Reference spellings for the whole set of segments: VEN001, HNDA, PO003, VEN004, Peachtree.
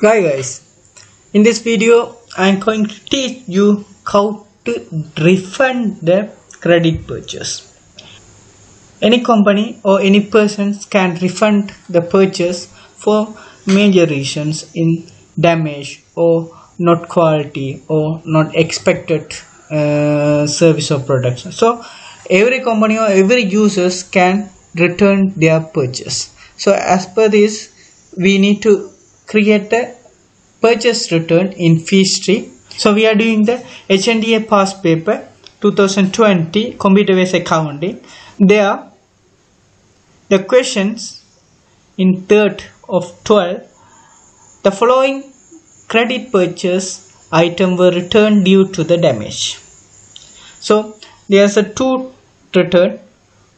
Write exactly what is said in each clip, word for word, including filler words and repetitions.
Hi guys, in this video I am going to teach you how to refund the credit purchase. Any company or any person can refund the purchase for major reasons in damage or not quality or not expected uh, service or production. So every company or every users can return their purchase. So as per this, we need to create a purchase return in Peachtree. So we are doing the H N D A past paper twenty twenty computer-based accounting. There the questions in third of twelve, the following credit purchase item were returned due to the damage. So there's a two return,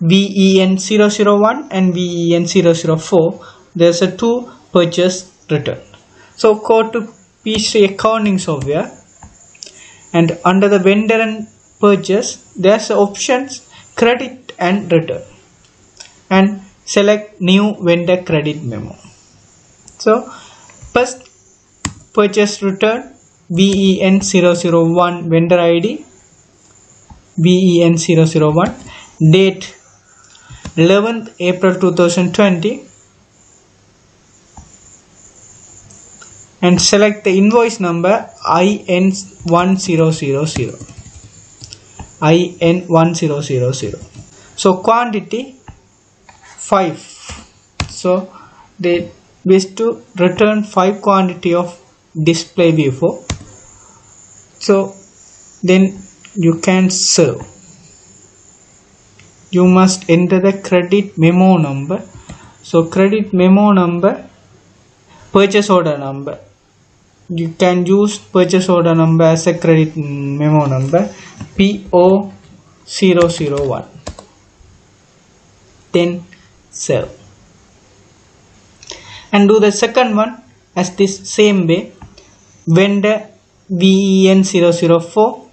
V E N zero zero one and V E N zero zero four. There's a two purchase return. So go to Peachtree accounting software and under the vendor and purchase there's options credit and return, and select new vendor credit memo. So first purchase return V E N zero zero one, vendor I D V E N zero zero one, date eleventh April two thousand twenty, and select the invoice number I N one thousand. I N one thousand. So quantity five. So they wish to return five quantity of display before. So then you can serve. You must enter the credit memo number. So credit memo number, purchase order number. You can use purchase order number as a credit memo number P O zero zero one. Then serve. And do the second one as this same way. Vendor V E N zero zero four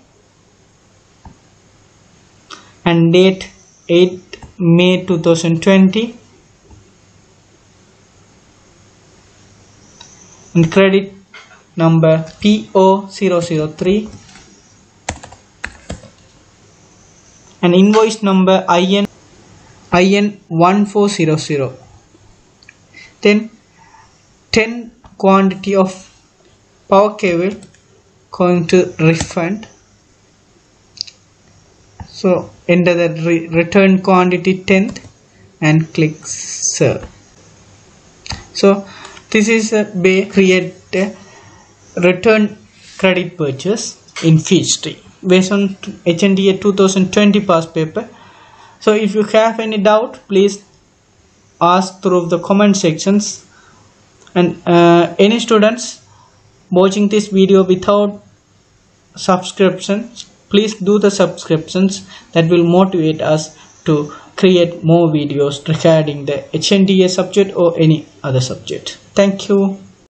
and date eighth May two thousand twenty and credit number P O zero zero three and invoice number I N one four zero zero. Then ten quantity of power cable going to refund. So enter the re return quantity tenth and click serve. So this is a way create a return credit purchase in Peachtree based on H N D A twenty twenty past paper. So if you have any doubt, please ask through the comment sections, and uh, any students watching this video without subscriptions, please do the subscriptions. That will motivate us to create more videos regarding the H N D A subject or any other subject. Thank you.